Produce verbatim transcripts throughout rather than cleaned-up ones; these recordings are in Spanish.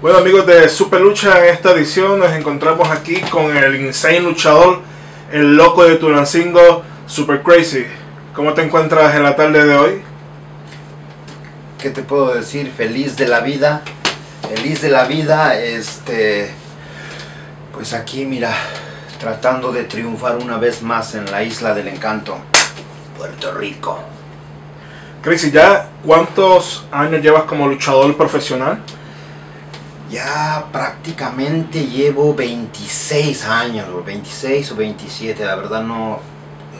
Bueno, amigos de Super Lucha, en esta edición nos encontramos aquí con el Insane Luchador, el loco de Tulancingo, Super Crazy. ¿Cómo te encuentras en la tarde de hoy? ¿Qué te puedo decir? Feliz de la vida, feliz de la vida, este, pues aquí mira, tratando de triunfar una vez más en la Isla del Encanto, Puerto Rico. Crazy, ¿ya cuántos años llevas como luchador profesional? Ya prácticamente llevo veintiséis años, veintiséis o veintisiete, la verdad no,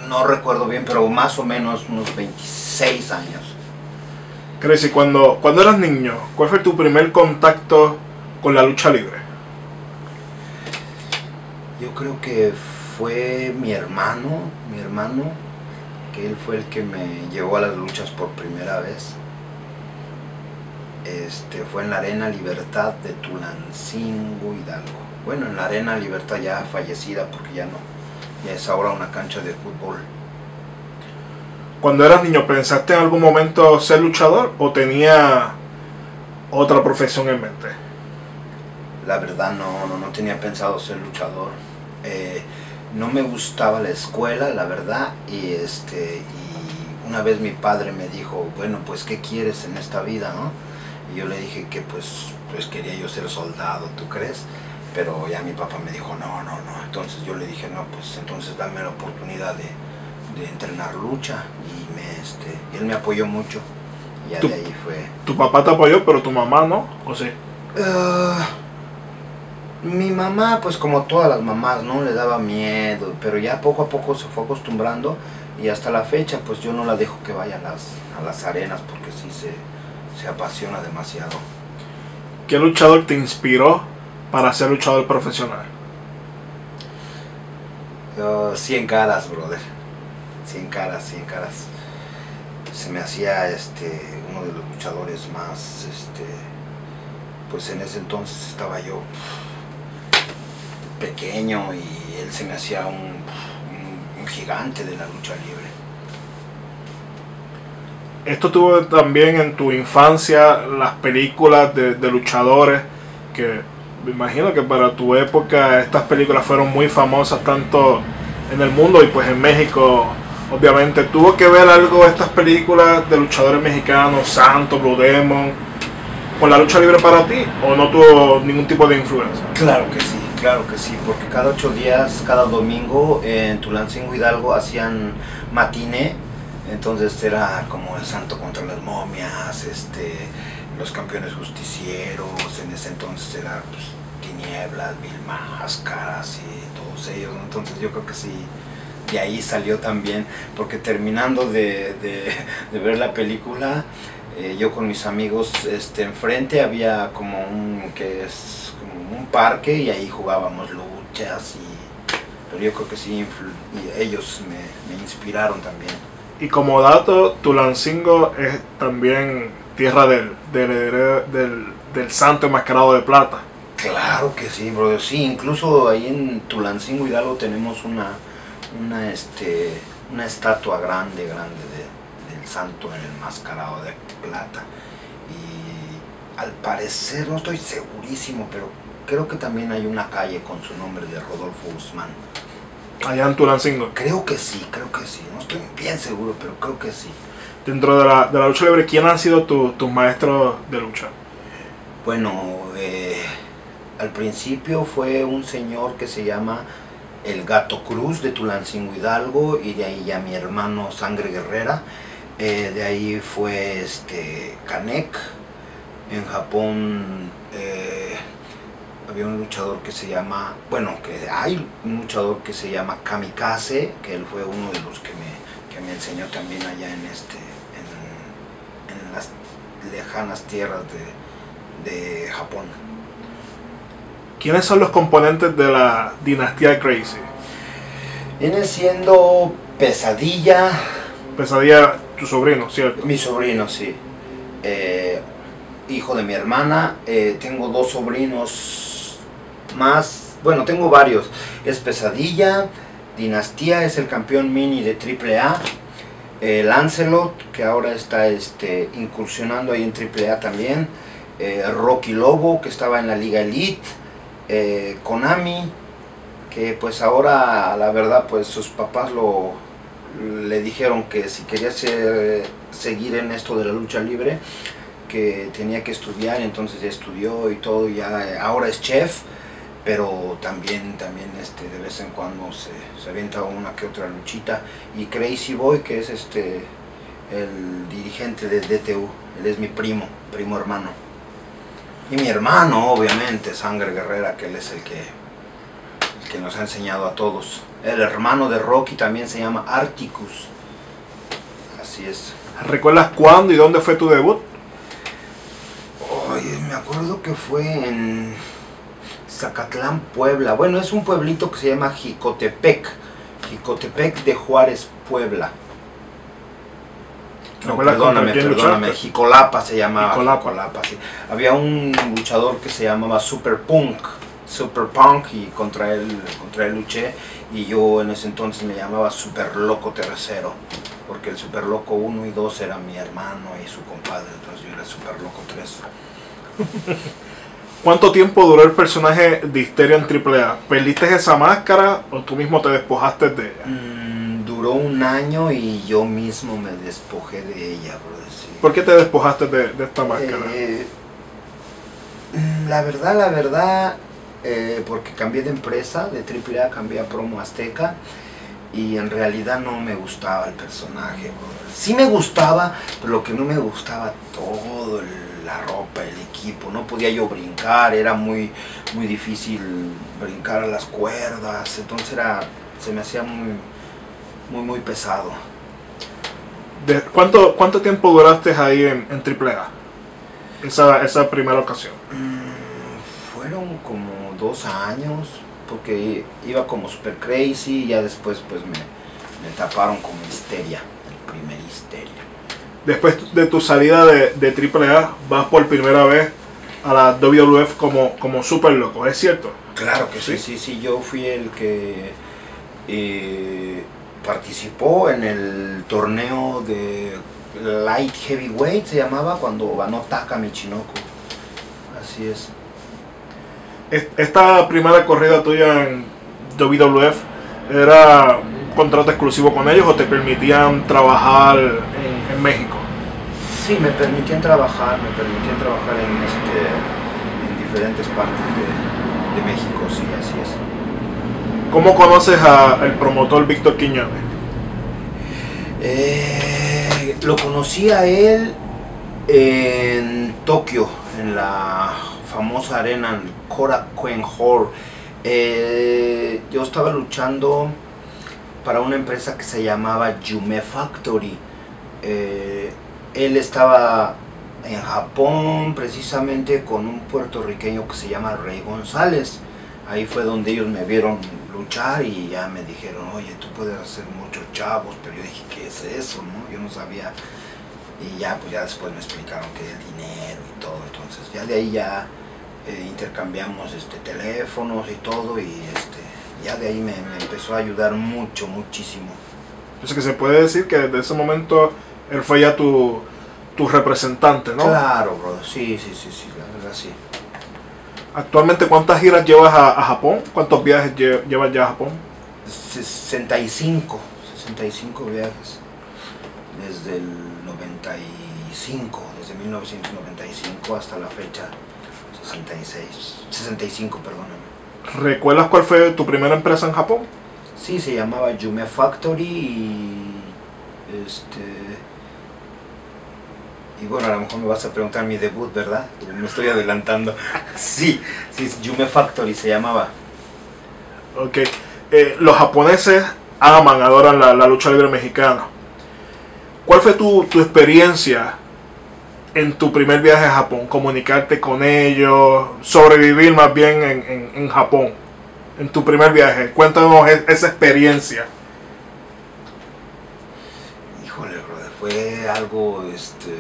no recuerdo bien, pero más o menos unos veintiséis años. Crazy, cuando, cuando eras niño, ¿cuál fue tu primer contacto con la lucha libre? Yo creo que fue mi hermano, mi hermano, que él fue el que me llevó a las luchas por primera vez. Este, fue en la Arena Libertad de Tulancingo, Hidalgo. Bueno, en la Arena Libertad ya fallecida, porque ya no, ya es ahora una cancha de fútbol. Cuando eras niño, ¿pensaste en algún momento ser luchador o tenía otra profesión en mente? La verdad no, no, no tenía pensado ser luchador. Eh, no me gustaba la escuela, la verdad, y este y una vez mi padre me dijo, bueno, pues ¿qué quieres en esta vida, no? Y yo le dije que pues, pues quería yo ser soldado, ¿tú crees? Pero ya mi papá me dijo, no, no, no. Entonces yo le dije, no, pues entonces dame la oportunidad de, de entrenar lucha. Y me, este, él me apoyó mucho. Y ya de ahí fue. ¿Tu papá te apoyó, pero tu mamá no? ¿O sí? Uh, mi mamá, pues como todas las mamás, ¿no? Le daba miedo. Pero ya poco a poco se fue acostumbrando. Y hasta la fecha, pues yo no la dejo que vaya a las, a las arenas porque sí se... se apasiona demasiado. ¿Qué luchador te inspiró para ser luchador profesional? Uh, Cien Caras, brother. Cien Caras, Cien Caras. Se me hacía este, uno de los luchadores más... Este, pues en ese entonces estaba yo pequeño y él se me hacía un, un, un gigante de la lucha libre. Esto tuvo también en tu infancia las películas de, de luchadores, que me imagino que para tu época estas películas fueron muy famosas tanto en el mundo y pues en México, obviamente. ¿Tuvo que ver algo estas películas de luchadores mexicanos, Santo, Blue Demon, con la lucha libre para ti, o no tuvo ningún tipo de influencia? Claro que sí, claro que sí, porque cada ocho días, cada domingo en Tulancingo, Hidalgo hacían matiné. Entonces era como el Santo contra las momias, este, los campeones justicieros, en ese entonces era pues, Tinieblas, Mil Máscaras y todos ellos, ¿no? Entonces yo creo que sí, de ahí salió también, porque terminando de, de, de ver la película, eh, yo con mis amigos, este, enfrente había como un, que es, como un parque y ahí jugábamos luchas, y, pero yo creo que sí, y ellos me, me inspiraron también. Y como dato, Tulancingo es también tierra del, del, del, del Santo enmascarado de plata. Claro que sí, bro. Sí, incluso ahí en Tulancingo, Hidalgo, tenemos una, una, este, una estatua grande, grande de, del Santo enmascarado de plata. Y al parecer, no estoy segurísimo, pero creo que también hay una calle con su nombre, de Rodolfo Guzmán. Allá en Tulancingo. Creo que sí, creo que sí. No estoy bien seguro, pero creo que sí. Dentro de la, de la lucha libre, ¿quién han sido tu, tus maestros de lucha? Bueno, eh, al principio fue un señor que se llama el Gato Cruz de Tulancingo, Hidalgo, y de ahí ya mi hermano Sangre Guerrera. Eh, de ahí fue este Canek. En Japón... Eh, había un luchador que se llama, bueno, que hay un luchador que se llama Kamikaze, que él fue uno de los que me, que me enseñó también allá en este, en, en las lejanas tierras de, de Japón. ¿Quiénes son los componentes de la dinastía Crazy? Viene siendo Pesadilla. Pesadilla, tu sobrino, ¿cierto? Mi sobrino, sí. Eh, hijo de mi hermana, eh, tengo dos sobrinos más, bueno, tengo varios. Es Pesadilla, Dinastía, es el campeón mini de triple A, el Lancelot, que ahora está este, incursionando ahí en triple A también, eh, Rocky Lobo, que estaba en la Liga Elite, eh, Konami, que pues ahora la verdad pues sus papás lo, le dijeron que si quería ser, seguir en esto de la lucha libre, que tenía que estudiar, entonces ya estudió y todo, ya ahora es chef, pero también, también este, de vez en cuando se, se avienta una que otra luchita. Y Crazy Boy, que es este el dirigente de D T U, él es mi primo, primo hermano. Y mi hermano, obviamente, Sangre Guerrera, que él es el que, el que nos ha enseñado a todos. El hermano de Rocky también se llama Articus. Así es. ¿Recuerdas cuándo y dónde fue tu debut? Oye, me acuerdo que fue en Zacatlán, Puebla. Bueno, es un pueblito que se llama Jicotepec. Jicotepec de Juárez, Puebla. No, perdóname, perdóname. Jicolapa se llamaba. Jicolapa. Jicolapa, sí. Había un luchador que se llamaba Super Punk. Super Punk, y contra él, contra él luché. Y yo en ese entonces me llamaba Super Loco Tercero. Porque el Super Loco uno y dos era mi hermano y su compadre. Entonces yo era Super Loco tres. ¿Cuánto tiempo duró el personaje de Hysteria en triple A? ¿Perdiste esa máscara o tú mismo te despojaste de ella? Mm, duró un año y yo mismo me despojé de ella, por decir. ¿Por qué te despojaste de, de esta máscara? Eh, la verdad, la verdad, eh, porque cambié de empresa, de triple A, cambié a Promo Azteca. Y en realidad no me gustaba el personaje, brother. Sí me gustaba, pero lo que no me gustaba, todo el, la ropa, el equipo. No podía yo brincar, era muy, muy difícil brincar a las cuerdas. Entonces era, se me hacía muy, muy, muy pesado. ¿De cuánto, cuánto tiempo duraste ahí en, en triple A? Esa, esa primera ocasión. Mm, fueron como dos años. Porque iba como Super Crazy y ya después pues me, me taparon como Hysteria, el primer Hysteria. Después de tu salida de, de triple A, vas por primera vez a la W W F como, como Super Loco, ¿es cierto? Claro que sí, sí, sí, sí. Yo fui el que eh, participó en el torneo de Light Heavyweight, se llamaba, cuando ganó Taka Michinoko. Así es. Esta primera corrida tuya en W W F, ¿era un contrato exclusivo con ellos o te permitían trabajar en, en México? Sí, me permitían trabajar, me permitían trabajar en, este, en diferentes partes de, de México, sí, así es. ¿Cómo conoces al promotor Víctor Quiñones? Eh, lo conocí a él en Tokio, en la famosa arena Korakuen Hall. Eh, yo estaba luchando para una empresa que se llamaba Yume Factory. Eh, él estaba en Japón precisamente con un puertorriqueño que se llama Rey González. Ahí fue donde ellos me vieron luchar y ya me dijeron, oye, tú puedes hacer muchos chavos, pero yo dije, ¿qué es eso? ¿No? Yo no sabía. Y ya, pues ya después me explicaron que el dinero y todo, entonces ya de ahí ya eh, intercambiamos este, teléfonos y todo, y este, ya de ahí me, me empezó a ayudar mucho, muchísimo. Entonces que se puede decir que desde ese momento él fue ya tu, tu representante, ¿no? Claro, bro, sí, sí, sí, sí, la verdad sí. Actualmente, ¿cuántas giras llevas a, a Japón? ¿Cuántos viajes lle llevas ya a Japón? sesenta y cinco, sesenta y cinco viajes desde el noventa y cinco, desde mil novecientos noventa y cinco hasta la fecha, sesenta y seis, sesenta y cinco, perdóname. ¿Recuerdas cuál fue tu primera empresa en Japón? Sí, se llamaba Yume Factory y este y bueno, a lo mejor me vas a preguntar mi debut, ¿verdad? Me estoy adelantando. Sí, sí, Yume Factory se llamaba. Ok, eh, los japoneses aman, adoran la, la lucha libre mexicana. ¿Cuál fue tu, tu experiencia en tu primer viaje a Japón? Comunicarte con ellos, sobrevivir más bien en, en, en Japón, en tu primer viaje. Cuéntanos esa experiencia. Híjole, brother, fue algo este,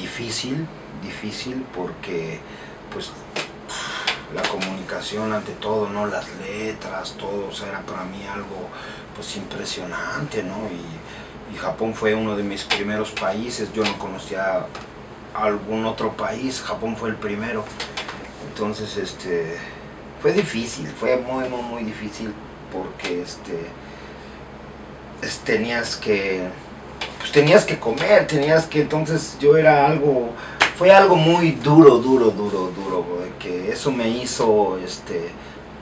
difícil, difícil porque pues la comunicación ante todo, ¿no? Las letras, todo, o sea, era para mí algo pues impresionante, ¿no? Y Y Japón fue uno de mis primeros países, yo no conocía algún otro país. Japón fue el primero. Entonces, este, fue difícil, fue muy, muy, muy difícil porque, este, es, tenías que, pues tenías que comer, tenías que, entonces yo era algo, fue algo muy duro, duro, duro, duro, que eso me hizo, este,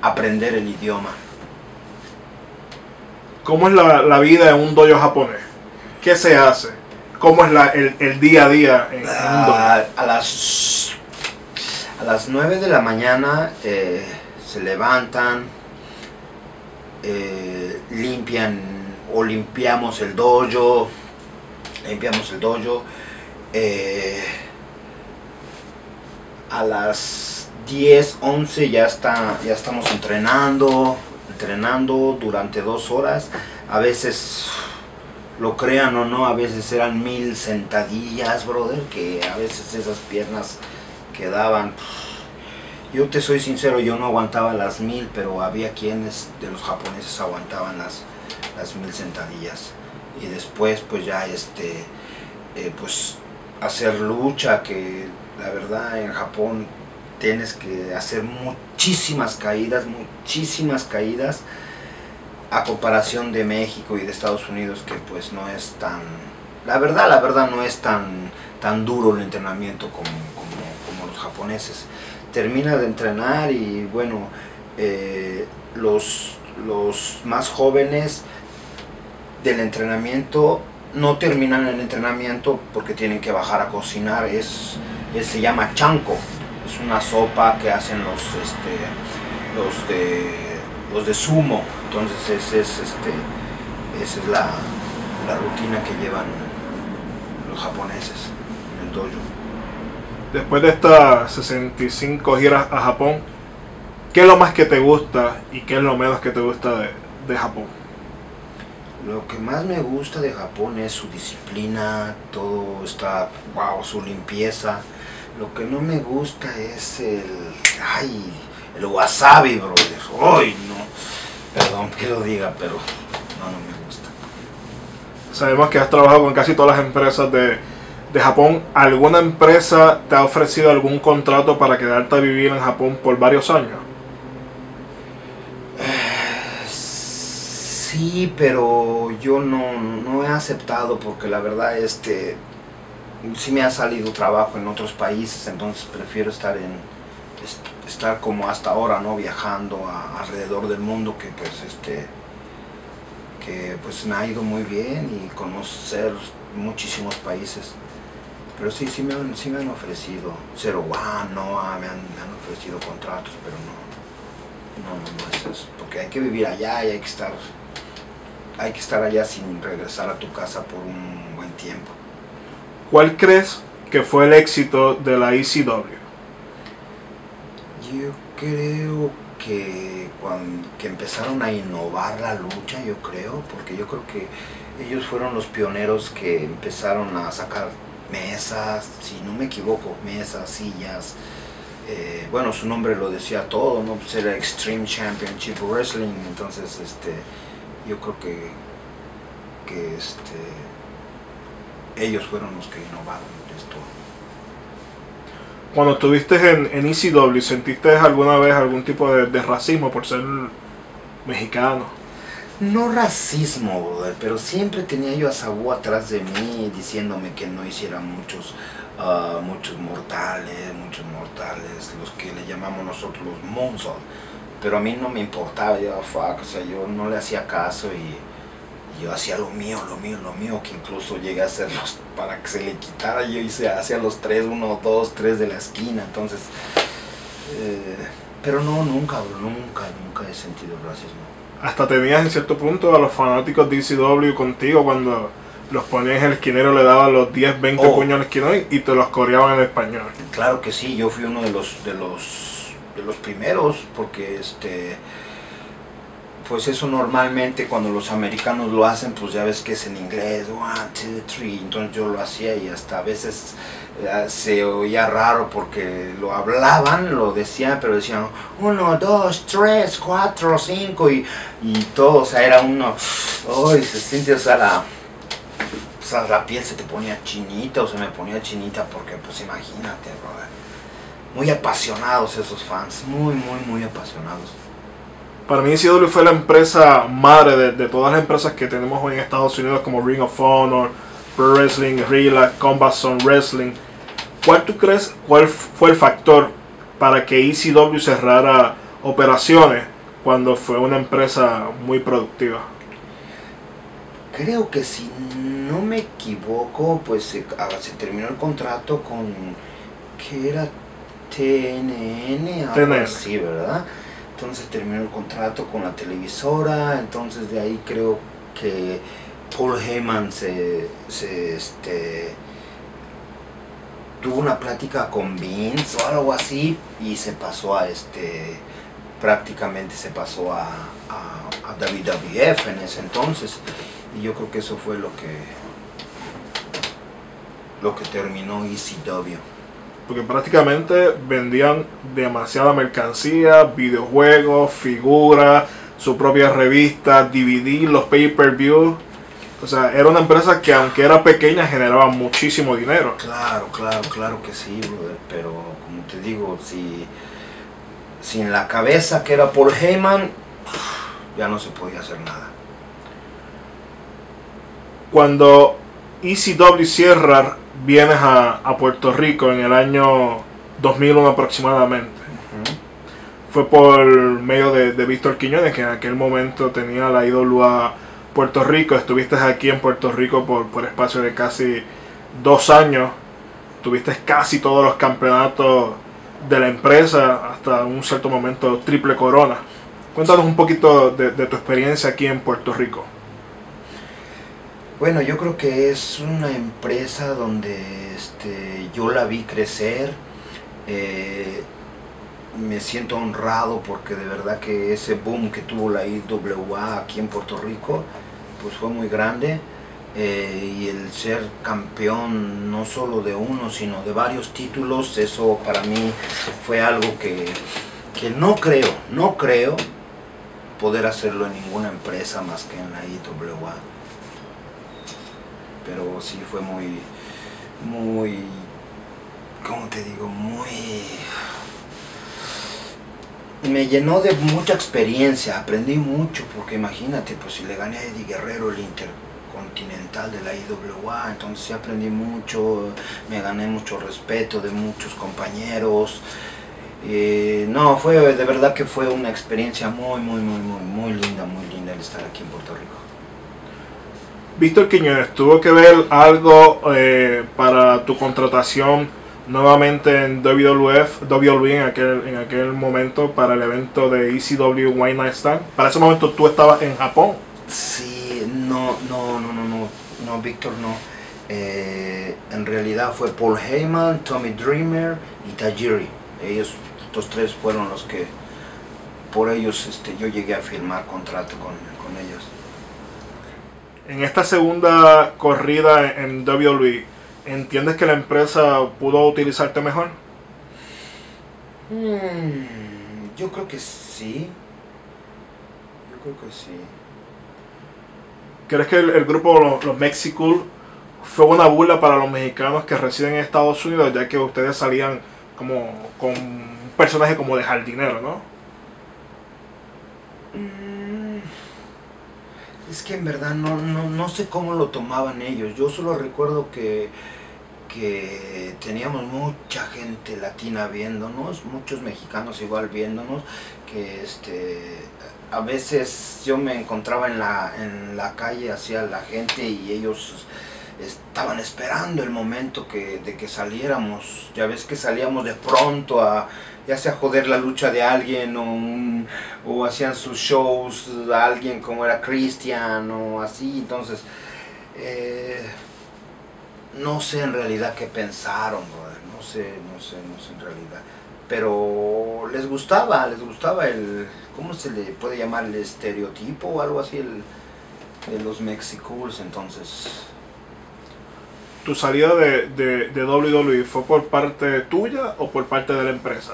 aprender el idioma. ¿Cómo es la, la vida en un dojo japonés? ¿Qué se hace? ¿Cómo es la, el, el día a día en, en un dojo? A, a las... A las nueve de la mañana eh, se levantan, eh, limpian o limpiamos el dojo, limpiamos el dojo. Eh, a las diez, once ya, está, ya estamos entrenando, entrenando durante dos horas. A veces, lo crean o no, a veces eran mil sentadillas, brother, que a veces esas piernas quedaban. Yo te soy sincero, yo no aguantaba las mil, pero había quienes de los japoneses aguantaban las, las mil sentadillas. Y después pues ya este eh, pues hacer lucha, que la verdad en Japón tienes que hacer muchísimas caídas, muchísimas caídas a comparación de México y de Estados Unidos, que pues no es tan, la verdad, la verdad no es tan, tan duro el entrenamiento como, como japoneses. Termina de entrenar y bueno, eh, los, los más jóvenes del entrenamiento no terminan el entrenamiento porque tienen que bajar a cocinar. Es, es se llama chanko, es una sopa que hacen los este, los de los de sumo. Entonces es, es, este, esa es la, la rutina que llevan los japoneses en el dojo. Después de estas sesenta y cinco giras a Japón, ¿qué es lo más que te gusta y qué es lo menos que te gusta de, de Japón? Lo que más me gusta de Japón es su disciplina, todo está, wow, su limpieza. Lo que no me gusta es el, ay, el wasabi, brother. Ay, no, perdón que lo diga, pero no, no me gusta. Sabemos que has trabajado con casi todas las empresas de... de Japón. ¿Alguna empresa te ha ofrecido algún contrato para quedarte a vivir en Japón por varios años? Sí, pero yo no, no he aceptado porque la verdad este sí me ha salido trabajo en otros países, entonces prefiero estar en estar como hasta ahora, no viajando a, alrededor del mundo, que pues este que pues me ha ido muy bien y conocer muchísimos países. Pero sí, sí me han, sí me han ofrecido. Zero One, Noah, me han, me han ofrecido contratos, pero no, no, no, no es eso. Porque hay que vivir allá y hay que estar, hay que estar allá sin regresar a tu casa por un buen tiempo. ¿Cuál crees que fue el éxito de la E C W? Yo creo que cuando que empezaron a innovar la lucha, yo creo, porque yo creo que ellos fueron los pioneros que empezaron a sacar mesas, si no me equivoco, mesas, sillas. Eh, bueno, su nombre lo decía todo, ¿no? Pues era Extreme Championship Wrestling. Entonces, este, yo creo que, que este, ellos fueron los que innovaron esto. Cuando estuviste en, en E C W, ¿sentiste alguna vez algún tipo de, de racismo por ser mexicano? No racismo, brother, pero siempre tenía yo a Sabu atrás de mí diciéndome que no hiciera muchos, uh, muchos mortales, muchos mortales, los que le llamamos nosotros los moonsault. Pero a mí no me importaba, yo, fuck, o sea, yo no le hacía caso y, y yo hacía lo mío, lo mío, lo mío, que incluso llegué a hacerlos para que se le quitara. Yo hice hacia los tres, uno, dos, tres de la esquina, entonces... Eh, pero no, nunca, bro, nunca, nunca he sentido racismo. Hasta tenías en cierto punto a los fanáticos de E C W contigo cuando los ponías en el esquinero, le daban los diez, veinte oh. puños al esquinero y te los coreaban en español. Claro que sí, yo fui uno de los de los, de los primeros, porque este pues eso normalmente cuando los americanos lo hacen, pues ya ves que es en inglés, one, two, three, entonces yo lo hacía y hasta a veces se oía raro porque lo hablaban, lo decían, pero decían uno, dos, tres, cuatro, cinco y, y todo, o sea, era uno, uy, se siente, o sea, la, sea, la piel se te ponía chinita o se me ponía chinita porque, pues imagínate, brother. Muy apasionados esos fans, muy, muy, muy apasionados. Para mí E C W fue la empresa madre de, de todas las empresas que tenemos hoy en Estados Unidos, como Ring of Honor, Pro Wrestling, Guerrilla, Combat Zone Wrestling. ¿Cuál tú crees cuál fue el factor para que E C W cerrara operaciones cuando fue una empresa muy productiva? Creo que si no me equivoco, pues se, se terminó el contrato con, ¿qué era? T N N, algo así, ¿verdad? Entonces terminó el contrato con la televisora, entonces de ahí creo que Paul Heyman se, se este, tuvo una plática con Vince o algo así y se pasó a este, prácticamente se pasó a, a, a W W F en ese entonces, y yo creo que eso fue lo que lo que terminó E C W. Porque prácticamente vendían demasiada mercancía, videojuegos, figuras, su propia revista, D V D, los pay-per-views. O sea, era una empresa que aunque era pequeña generaba muchísimo dinero. Claro, claro, claro que sí, brother. Pero como te digo, si sin la cabeza que era Paul Heyman, ya no se podía hacer nada. Cuando E C W cierra, vienes a, a Puerto Rico en el año dos mil uno aproximadamente. Uh-huh. Fue por medio de, de Víctor Quiñones, que en aquel momento tenía la I W A Puerto Rico. Estuviste aquí en Puerto Rico por, por espacio de casi dos años. Tuviste casi todos los campeonatos de la empresa, hasta un cierto momento triple corona. Cuéntanos un poquito de, de tu experiencia aquí en Puerto Rico. Bueno, yo creo que es una empresa donde este, yo la vi crecer, eh, me siento honrado porque de verdad que ese boom que tuvo la I W A aquí en Puerto Rico, pues fue muy grande, eh, y el ser campeón no solo de uno, sino de varios títulos, eso para mí fue algo que, que no creo, no creo poder hacerlo en ninguna empresa más que en la I W A. Pero sí fue muy, muy, ¿cómo te digo? Muy... Me llenó de mucha experiencia, aprendí mucho, porque imagínate, pues si le gané a Eddie Guerrero el Intercontinental de la I W A, entonces sí aprendí mucho, me gané mucho respeto de muchos compañeros. Eh, no, fue de verdad que fue una experiencia muy, muy, muy, muy, muy linda, muy linda el estar aquí en Puerto Rico. Víctor Quiñones, ¿tuvo que ver algo eh, para tu contratación nuevamente en W W F, W W E en aquel, en aquel momento para el evento de E C W One Night Stand? Para ese momento tú estabas en Japón. Sí, no, no, no, no, no, no Víctor no. Eh, en realidad fue Paul Heyman, Tommy Dreamer y Tajiri. Ellos, estos tres fueron los que, por ellos este, yo llegué a firmar contrato con, con ellos. En esta segunda corrida en W W E, ¿entiendes que la empresa pudo utilizarte mejor? Mm, yo creo que sí. Yo creo que sí. ¿Crees que el, el grupo los, los Mexicools fue una burla para los mexicanos que residen en Estados Unidos, ya que ustedes salían como con un personaje como de jardinero, no? Mm. Es que en verdad no, no, no sé cómo lo tomaban ellos. Yo solo recuerdo que, que teníamos mucha gente latina viéndonos, muchos mexicanos igual viéndonos, que este, a veces yo me encontraba en la, en la calle hacia la gente y ellos estaban esperando el momento que, de que saliéramos. Ya ves que salíamos de pronto a... ya sea joder la lucha de alguien o, un, o hacían sus shows a alguien como era Christian o así, entonces eh, no sé en realidad qué pensaron, brother. no sé, no sé, no sé en realidad, pero les gustaba, les gustaba el, ¿cómo se le puede llamar? El estereotipo o algo así, el, de los Mexicools, entonces... ¿Tu salida de, de, de W W E fue por parte tuya o por parte de la empresa?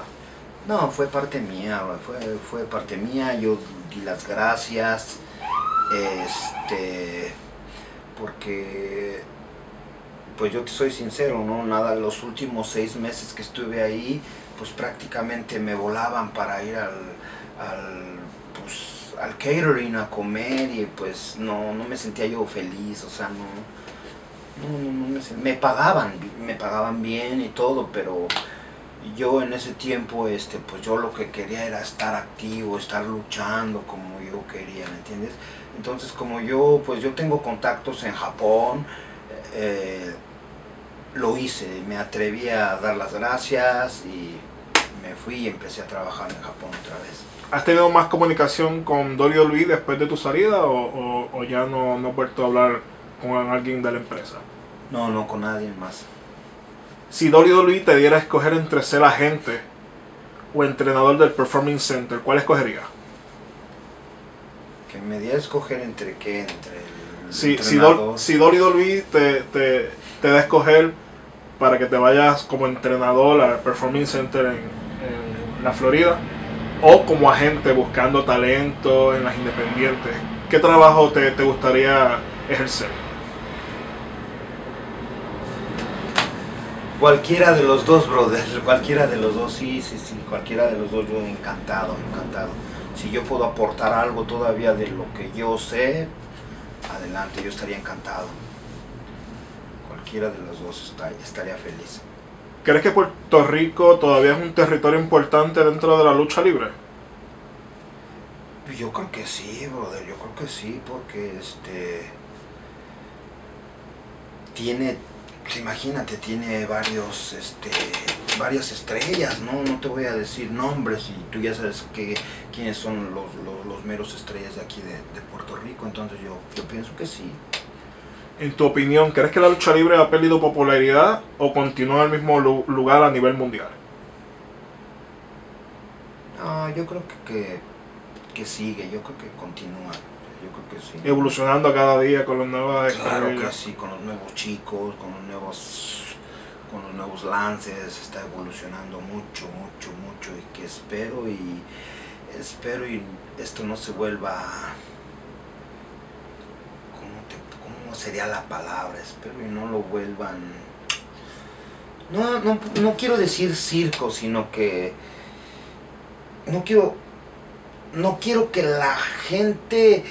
No, fue parte mía, fue, fue parte mía, yo di las gracias, este, porque pues yo te soy sincero, no nada, los últimos seis meses que estuve ahí, pues prácticamente me volaban para ir al, al, pues, al catering a comer, y pues no, no me sentía yo feliz, o sea, no, no, no, no me sentía, me pagaban, me pagaban bien y todo, pero yo en ese tiempo, este, pues yo lo que quería era estar activo, estar luchando como yo quería, ¿me entiendes? Entonces, como yo, pues yo tengo contactos en Japón, eh, lo hice, me atreví a dar las gracias y me fui y empecé a trabajar en Japón otra vez. ¿Has tenido más comunicación con Dolly Lui después de tu salida o, o, o ya no, no has vuelto a hablar con alguien de la empresa? No, no, con nadie más. Si W W E te diera a escoger entre ser agente o entrenador del Performance Center, ¿cuál escogería? Que me diera a escoger entre qué, entre el si, entrenador. Si, Do si W W E te, te, te da a escoger para que te vayas como entrenador al Performance Center en, en la Florida, o como agente buscando talento en las independientes, ¿qué trabajo te, te gustaría ejercer? Cualquiera de los dos, brother, cualquiera de los dos, sí, sí, sí, cualquiera de los dos, yo encantado, encantado. Si yo puedo aportar algo todavía de lo que yo sé, adelante, yo estaría encantado. Cualquiera de los dos está, estaría feliz. ¿Crees que Puerto Rico todavía es un territorio importante dentro de la lucha libre? Yo creo que sí, brother, yo creo que sí, porque este... tiene... imagínate, tiene varios, este, varias estrellas, ¿no? No te voy a decir nombres y tú ya sabes que, quiénes son los, los, los meros estrellas de aquí de, de Puerto Rico, entonces yo, yo pienso que sí. En tu opinión, ¿crees que la lucha libre ha perdido popularidad o continúa en el mismo lugar a nivel mundial? No, yo creo que, que, que sigue, yo creo que continúa. Yo creo que sí. Evolucionando cada día con los nuevos... Claro que sí, con los nuevos chicos, con los nuevos, con los nuevos lances, está evolucionando mucho, mucho, mucho, y que espero y espero y esto no se vuelva... ¿Cómo, te, cómo sería la palabra? Espero y no lo vuelvan... No, no, no quiero decir circo, sino que... No quiero... No quiero que la gente...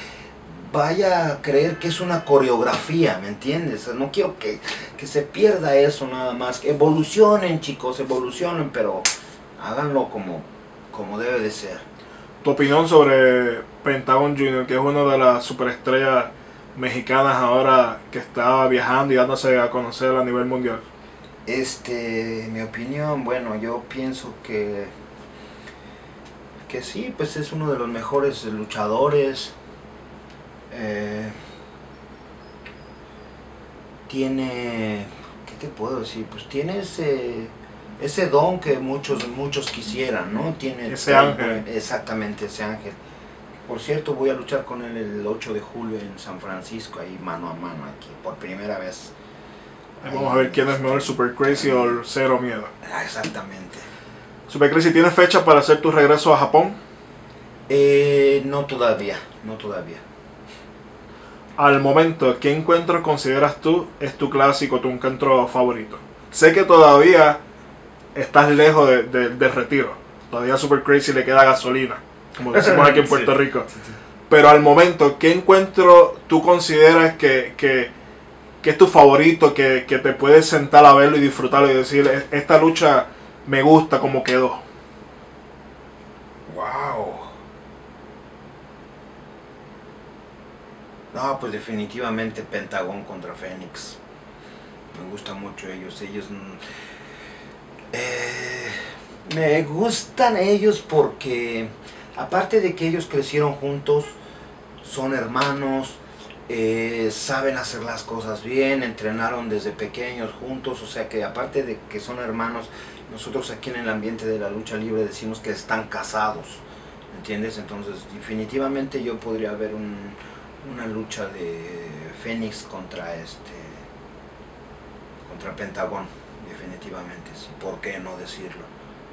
vaya a creer que es una coreografía, ¿me entiendes? No quiero que, que se pierda eso nada más. Que evolucionen, chicos, evolucionen, pero háganlo como, como debe de ser. Tu opinión sobre Pentagon junior, que es una de las superestrellas mexicanas ahora que está viajando y dándose a conocer a nivel mundial. Este, mi opinión, bueno, yo pienso que, que sí, pues es uno de los mejores luchadores. Eh, tiene, ¿qué te puedo decir? Pues tiene ese, ese don que muchos muchos quisieran, ¿no? Tiene ese ángel. Exactamente, ese ángel. Por cierto, voy a luchar con él el ocho de julio en San Francisco, ahí mano a mano, aquí, por primera vez. Ahí vamos ahí, a ver quién es mejor, Super Crazy o el Cero Miedo. Exactamente. Super Crazy, ¿tienes fecha para hacer tu regreso a Japón? Eh, no todavía, no todavía. Al momento, ¿qué encuentro consideras tú es tu clásico, tu encuentro favorito? Sé que todavía estás lejos de, de, del retiro. Todavía a Super Crazy le queda gasolina, como decimos aquí en Puerto sí, Rico. Sí, sí. Pero al momento, ¿qué encuentro tú consideras que, que, que es tu favorito, que, que te puedes sentar a verlo y disfrutarlo y decir, esta lucha me gusta como quedó? ¡Wow! No, pues definitivamente Pentagón contra Fénix. Me gusta mucho ellos. Ellos eh, me gustan ellos porque aparte de que ellos crecieron juntos, son hermanos, eh, saben hacer las cosas bien, entrenaron desde pequeños juntos, o sea que aparte de que son hermanos, nosotros aquí en el ambiente de la lucha libre decimos que están casados, ¿entiendes? Entonces definitivamente yo podría ver un una lucha de Fénix contra este contra Pentagón, definitivamente, sí. ¿Por qué no decirlo?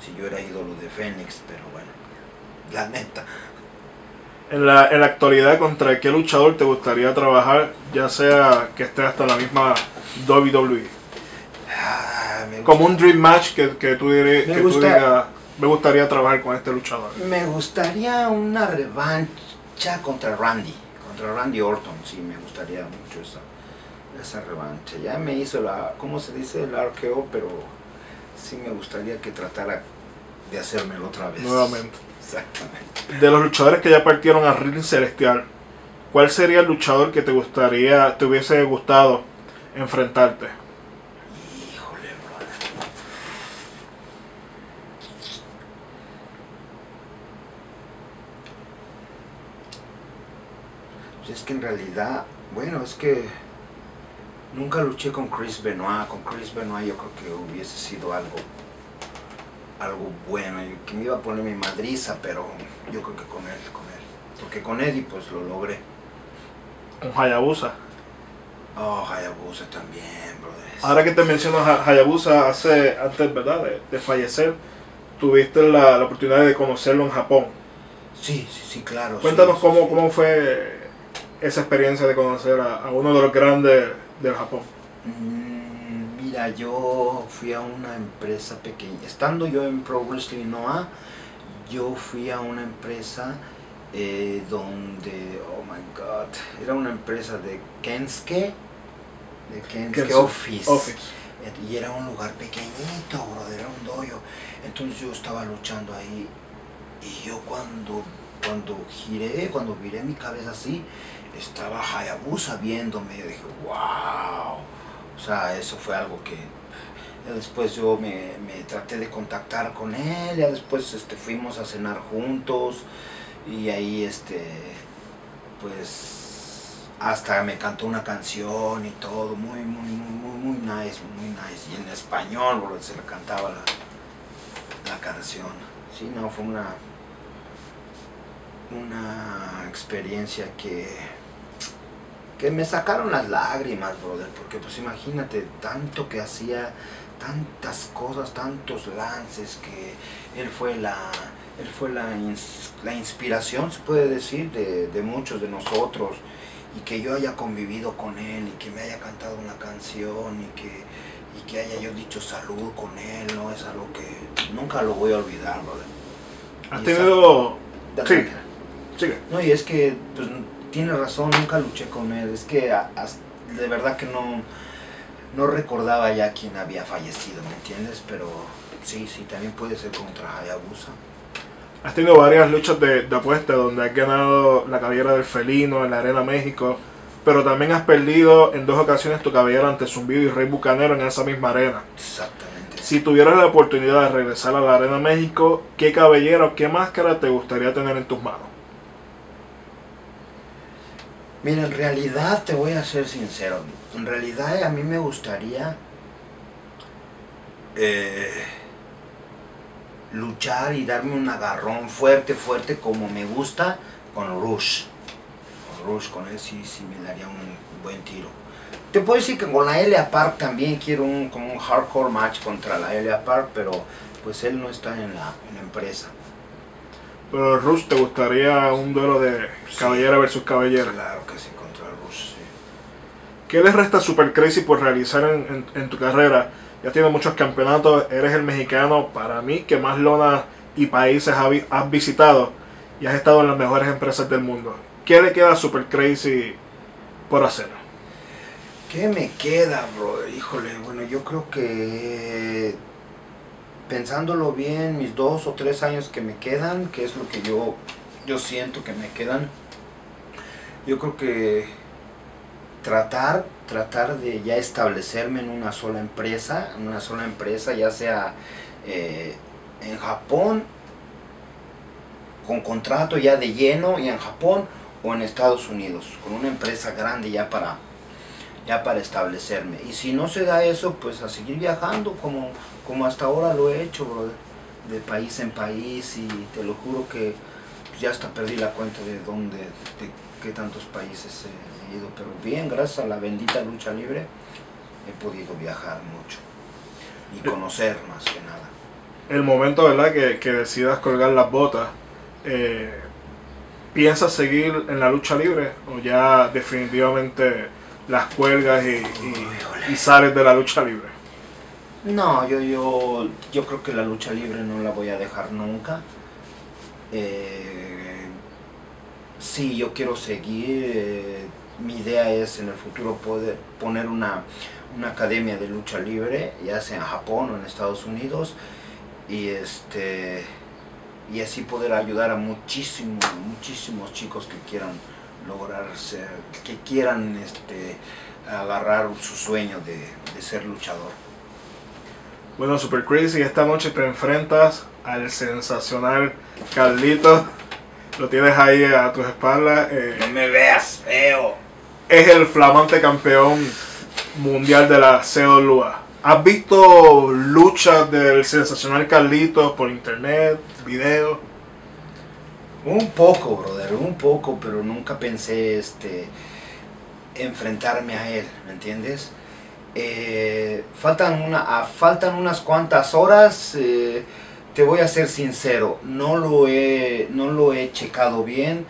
Si yo era ídolo de Fénix, pero bueno, la neta. En la, en la actualidad, ¿contra qué luchador te gustaría trabajar, ya sea que esté hasta la misma W W E? me gusta. Como un dream match que, que tú diré, me que gusta, tú diga, me gustaría trabajar con este luchador. Me gustaría una revancha contra Randy, contra Randy Orton, sí, me gustaría mucho esa, esa revancha. Ya me hizo la, ¿cómo se dice? El arqueo, pero sí me gustaría que tratara de hacérmelo otra vez. Nuevamente. Exactamente. De los luchadores que ya partieron a Ring Celestial, ¿cuál sería el luchador que te gustaría, te hubiese gustado enfrentarte? Híjole, brother. Pues es que en realidad, bueno, es que nunca luché con Chris Benoit. Con Chris Benoit yo creo que hubiese sido algo algo bueno, que me iba a poner mi madriza, pero yo creo que con él, con él, porque con él y pues lo logré. ¿Con Hayabusa? Oh, Hayabusa también, brother. Ahora que te mencionas a Hayabusa, hace, antes, ¿verdad?, de, de fallecer, tuviste la, la oportunidad de conocerlo en Japón. Sí, sí, sí, claro. Cuéntanos sí, cómo, sí. cómo fue esa experiencia de conocer a, a uno de los grandes del Japón. Mm, mira, yo fui a una empresa pequeña. Estando yo en Pro Wrestling Noah, yo fui a una empresa... Eh, donde, oh my god, era una empresa de Kensuke, de Kensuke, Kensuke Office, Office, y era un lugar pequeñito, brother, era un dojo. Entonces yo estaba luchando ahí, y yo cuando, cuando giré, cuando viré mi cabeza así, estaba Hayabusa viéndome, yo dije, wow, o sea, eso fue algo que... Después yo me, me traté de contactar con él, ya después este, fuimos a cenar juntos, y ahí este pues hasta me cantó una canción y todo, muy muy muy muy nice, muy nice, y en español, bro, se le cantaba la, la canción. Sí, no, fue una una experiencia que que me sacaron las lágrimas, brother, porque pues imagínate, tanto que hacía, tantas cosas, tantos lances, que él fue la Él fue la, ins la inspiración, se puede decir, de, de muchos de nosotros, y que yo haya convivido con él, y que me haya cantado una canción, y que, y que haya yo dicho salud con él, ¿no? Es algo que nunca lo voy a olvidar, brother. ¿Has tenido...? Sí, sí. No, y es que, pues, tiene razón, nunca luché con él, es que a, a, de verdad que no, no recordaba ya quién había fallecido, ¿me entiendes? Pero sí, sí, también puede ser contra Hayabusa. Has tenido varias luchas de, de apuesta donde has ganado la cabellera del felino en la Arena México, pero también has perdido en dos ocasiones tu cabellera ante Zumbido y Rey Bucanero en esa misma arena. Exactamente. Si tuvieras la oportunidad de regresar a la Arena México, ¿qué cabellera o qué máscara te gustaría tener en tus manos? Mira, en realidad te voy a ser sincero. En realidad a mí me gustaría... Eh... luchar y darme un agarrón fuerte, fuerte, como me gusta, con Rush. Con Rush, con él sí, sí me daría un buen tiro. Te puedo decir que con la L A. Park también quiero un, como un hardcore match contra la L A. Park, pero pues él no está en la, en la empresa. Pero Rush, ¿te gustaría un duelo de cabellera sí, versus cabellera? Claro que sí, contra Rush, sí. ¿Qué les resta Super Crazy por realizar en, en, en tu carrera? Ya tienes muchos campeonatos, eres el mexicano para mí que más lonas y países has visitado y has estado en las mejores empresas del mundo. ¿Qué le queda a Super Crazy por hacer? ¿Qué me queda, bro? Híjole, bueno, yo creo que pensándolo bien, mis dos o tres años que me quedan, que es lo que yo, yo siento que me quedan, yo creo que tratar... tratar de ya establecerme en una sola empresa, en una sola empresa, ya sea eh, en Japón, con contrato ya de lleno y en Japón, o en Estados Unidos, con una empresa grande ya para, ya para establecerme. Y si no se da eso, pues a seguir viajando como, como hasta ahora lo he hecho, brother, de país en país, y te lo juro que ya hasta perdí la cuenta de dónde, de, de qué tantos países eh, pero bien, gracias a la bendita lucha libre he podido viajar mucho y conocer más que nada. El momento, ¿verdad?, que, que decidas colgar las botas, eh, ¿piensas seguir en la lucha libre o ya definitivamente las cuelgas y, y, y sales de la lucha libre? No, yo, yo, yo creo que la lucha libre no la voy a dejar nunca. Eh, sí, yo quiero seguir. Eh, mi idea es en el futuro poder poner una, una academia de lucha libre, ya sea en Japón o en Estados Unidos. Y, este, y así poder ayudar a muchísimos, muchísimos chicos que quieran lograr ser, que quieran este, agarrar su sueño de, de ser luchador. Bueno, Super Crazy, esta noche te enfrentas al sensacional Carlitos. Lo tienes ahí a tus espaldas. Eh, no me veas feo. Es el flamante campeón mundial de la C W A. ¿Has visto luchas del sensacional Carlitos por internet, videos? Un poco, brother, un poco, pero nunca pensé este, enfrentarme a él, ¿me entiendes? Eh, faltan, una, ah, faltan unas cuantas horas, eh, te voy a ser sincero, no lo, he, no lo he checado bien,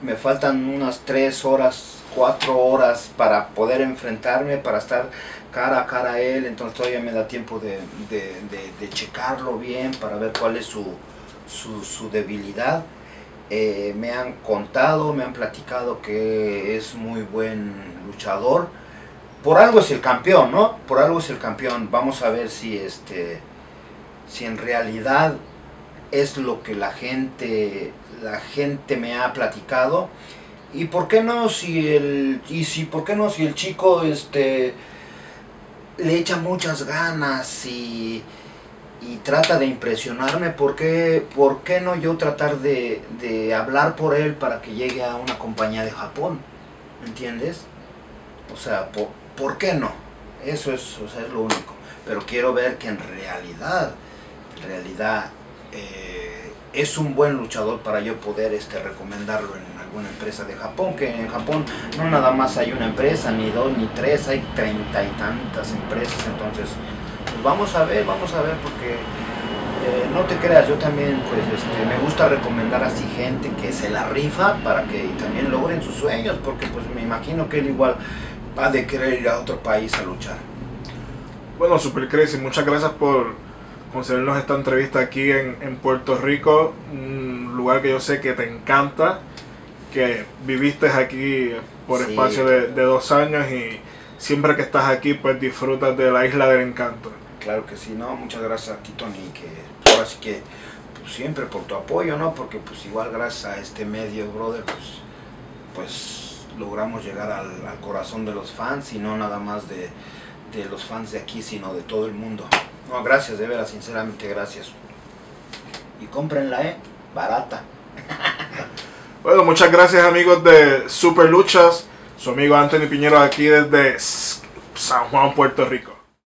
me faltan unas tres horas, cuatro horas para poder enfrentarme, para estar cara a cara a él, entonces todavía me da tiempo de, de, de, de checarlo bien para ver cuál es su, su, su debilidad. Eh, me han contado, me han platicado que es muy buen luchador. Por algo es el campeón, ¿no? Por algo es el campeón. Vamos a ver si este, si en realidad es lo que la gente, la gente me ha platicado. Y por qué no si el, y si por qué no si el chico este, le echa muchas ganas y, y trata de impresionarme. ¿Por qué, por qué no yo tratar de, de hablar por él para que llegue a una compañía de Japón? ¿Me entiendes? O sea, por ¿por qué no? Eso es, o sea, es lo único. Pero quiero ver que en realidad, en realidad eh, es un buen luchador para yo poder este, recomendarlo en alguna empresa de Japón. Que en Japón no nada más hay una empresa, ni dos, ni tres, hay treinta y tantas empresas. Entonces, pues vamos a ver, vamos a ver, porque eh, no te creas, yo también pues este, me gusta recomendar así gente que se la rifa para que también logren sus sueños, porque pues me imagino que él igual va de querer ir a otro país a luchar. Bueno, Super Crazy, muchas gracias por concedernos esta entrevista aquí en, en Puerto Rico, un lugar que yo sé que te encanta, que viviste aquí por sí. Espacio de, de dos años y siempre que estás aquí pues disfrutas de la Isla del Encanto. Claro que sí, no, muchas gracias a ti, Tony, que ahora sí que pues, siempre por tu apoyo, ¿no? Porque pues igual gracias a este medio, brother, pues pues logramos llegar al, al corazón de los fans y no nada más de, de los fans de aquí, sino de todo el mundo. No, gracias, de veras, sinceramente gracias. Y cómprenla, eh, barata. Bueno, muchas gracias amigos de Super Luchas, su amigo Anthony Piñero aquí desde San Juan, Puerto Rico.